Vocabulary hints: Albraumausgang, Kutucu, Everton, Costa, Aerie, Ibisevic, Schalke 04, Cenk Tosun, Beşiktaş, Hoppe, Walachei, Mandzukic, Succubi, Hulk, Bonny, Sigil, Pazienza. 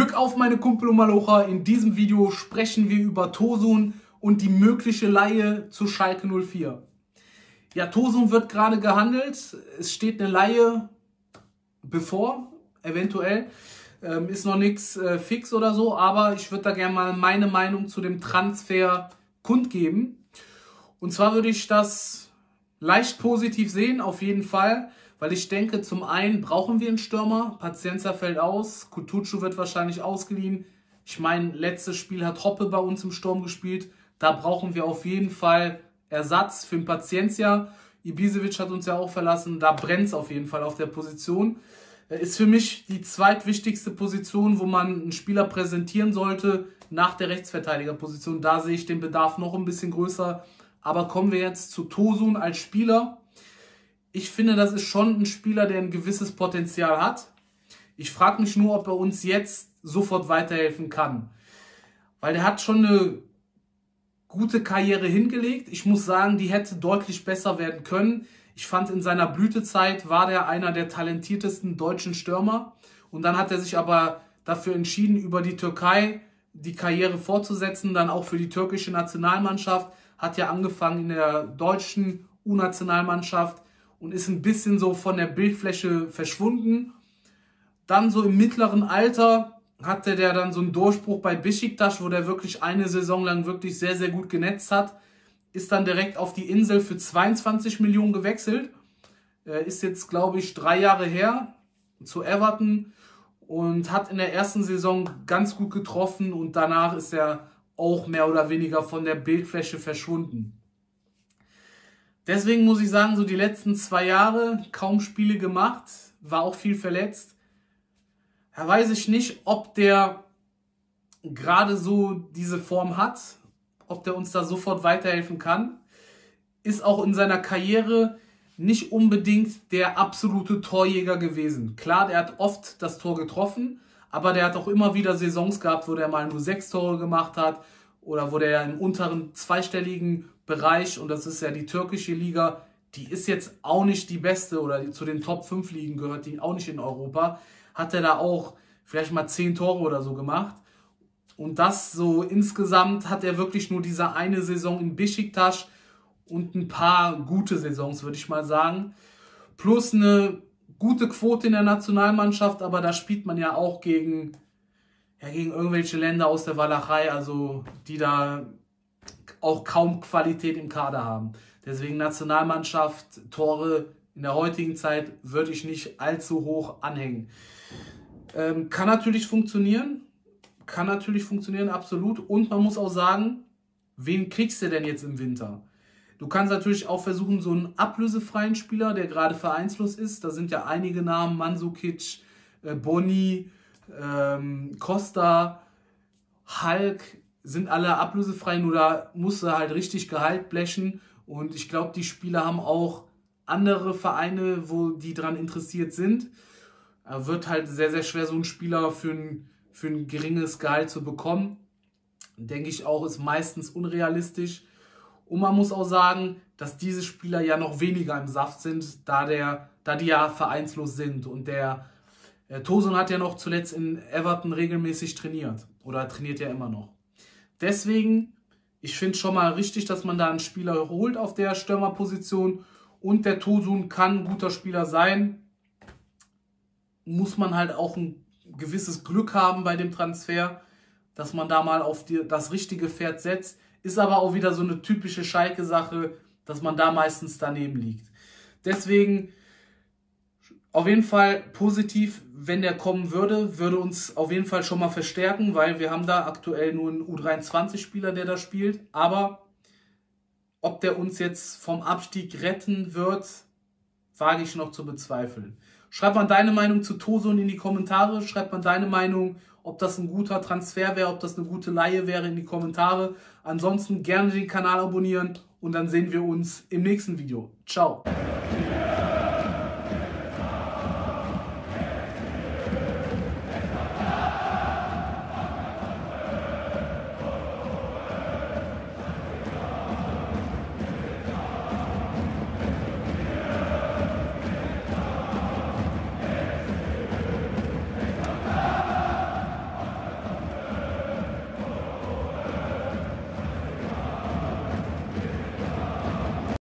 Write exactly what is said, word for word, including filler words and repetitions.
Glück auf, meine Kumpel und Malocher. In diesem Video sprechen wir über Tosun und die mögliche Leihe zu Schalke null vier. Ja, Tosun wird gerade gehandelt. Es steht eine Leihe bevor, eventuell. Ähm, ist noch nichts äh, fix oder so, aber ich würde da gerne mal meine Meinung zu dem Transfer kundgeben. Und zwar würde ich das leicht positiv sehen, auf jeden Fall. Weil ich denke, zum einen brauchen wir einen Stürmer. Pazienza fällt aus. Kutucu wird wahrscheinlich ausgeliehen. Ich meine, letztes Spiel hat Hoppe bei uns im Sturm gespielt. Da brauchen wir auf jeden Fall Ersatz für den Pazienza. Ibisevic hat uns ja auch verlassen. Da brennt es auf jeden Fall auf der Position. Ist für mich die zweitwichtigste Position, wo man einen Spieler präsentieren sollte, nach der Rechtsverteidigerposition. Da sehe ich den Bedarf noch ein bisschen größer. Aber kommen wir jetzt zu Tosun als Spieler. Ich finde, das ist schon ein Spieler, der ein gewisses Potenzial hat. Ich frage mich nur, ob er uns jetzt sofort weiterhelfen kann. Weil er hat schon eine gute Karriere hingelegt. Ich muss sagen, die hätte deutlich besser werden können. Ich fand, in seiner Blütezeit war der einer der talentiertesten deutschen Stürmer. Und dann hat er sich aber dafür entschieden, über die Türkei die Karriere fortzusetzen. Dann auch für die türkische Nationalmannschaft. Hat ja angefangen in der deutschen U-Nationalmannschaft. Und ist ein bisschen so von der Bildfläche verschwunden. Dann so im mittleren Alter hatte der dann so einen Durchbruch bei Beşiktaş, wo der wirklich eine Saison lang wirklich sehr, sehr gut genetzt hat. Ist dann direkt auf die Insel für zweiundzwanzig Millionen gewechselt. Ist jetzt, glaube ich, drei Jahre her zu Everton und hat in der ersten Saison ganz gut getroffen. Und danach ist er auch mehr oder weniger von der Bildfläche verschwunden. Deswegen muss ich sagen, so die letzten zwei Jahre kaum Spiele gemacht, war auch viel verletzt. Da weiß ich nicht, ob der gerade so diese Form hat, ob der uns da sofort weiterhelfen kann. Ist auch in seiner Karriere nicht unbedingt der absolute Torjäger gewesen. Klar, der hat oft das Tor getroffen, aber der hat auch immer wieder Saisons gehabt, wo der mal nur sechs Tore gemacht hat oder wo der im unteren zweistelligen Bereich, und das ist ja die türkische Liga, die ist jetzt auch nicht die beste oder die zu den Top fünf Ligen gehört, die auch nicht in Europa, hat er da auch vielleicht mal zehn Tore oder so gemacht. Und das so insgesamt hat er wirklich nur diese eine Saison in Beşiktaş und ein paar gute Saisons, würde ich mal sagen. Plus eine gute Quote in der Nationalmannschaft, aber da spielt man ja auch gegen, ja, gegen irgendwelche Länder aus der Walachei, also die da auch kaum Qualität im Kader haben. Deswegen Nationalmannschaft, Tore in der heutigen Zeit würde ich nicht allzu hoch anhängen. Ähm, kann natürlich funktionieren. Kann natürlich funktionieren, absolut. Und man muss auch sagen, wen kriegst du denn jetzt im Winter? Du kannst natürlich auch versuchen, so einen ablösefreien Spieler, der gerade vereinslos ist. Da sind ja einige Namen, Mandzukic, äh, Bonny, ähm, Costa, Hulk, sind alle ablösefrei, nur da musst du halt richtig Gehalt blechen. Und ich glaube, die Spieler haben auch andere Vereine, wo die dran interessiert sind. Aber wird halt sehr, sehr schwer, so einen Spieler für ein, für ein geringes Gehalt zu bekommen. Denke ich auch, ist meistens unrealistisch. Und man muss auch sagen, dass diese Spieler ja noch weniger im Saft sind, da, der, da die ja vereinslos sind. Und der, der Tosun hat ja noch zuletzt in Everton regelmäßig trainiert. Oder trainiert ja immer noch. Deswegen, ich finde schon mal richtig, dass man da einen Spieler holt auf der Stürmerposition. Und der Tosun kann ein guter Spieler sein. Muss man halt auch ein gewisses Glück haben bei dem Transfer, dass man da mal auf die, das richtige Pferd setzt. Ist aber auch wieder so eine typische Schalke-Sache, dass man da meistens daneben liegt. Deswegen auf jeden Fall positiv, wenn der kommen würde, würde uns auf jeden Fall schon mal verstärken, weil wir haben da aktuell nur einen U dreiundzwanzig-Spieler, der da spielt. Aber ob der uns jetzt vom Abstieg retten wird, wage ich noch zu bezweifeln. Schreib mal deine Meinung zu Tosun in die Kommentare. Schreib mal deine Meinung, ob das ein guter Transfer wäre, ob das eine gute Leihe wäre, in die Kommentare. Ansonsten gerne den Kanal abonnieren und dann sehen wir uns im nächsten Video. Ciao.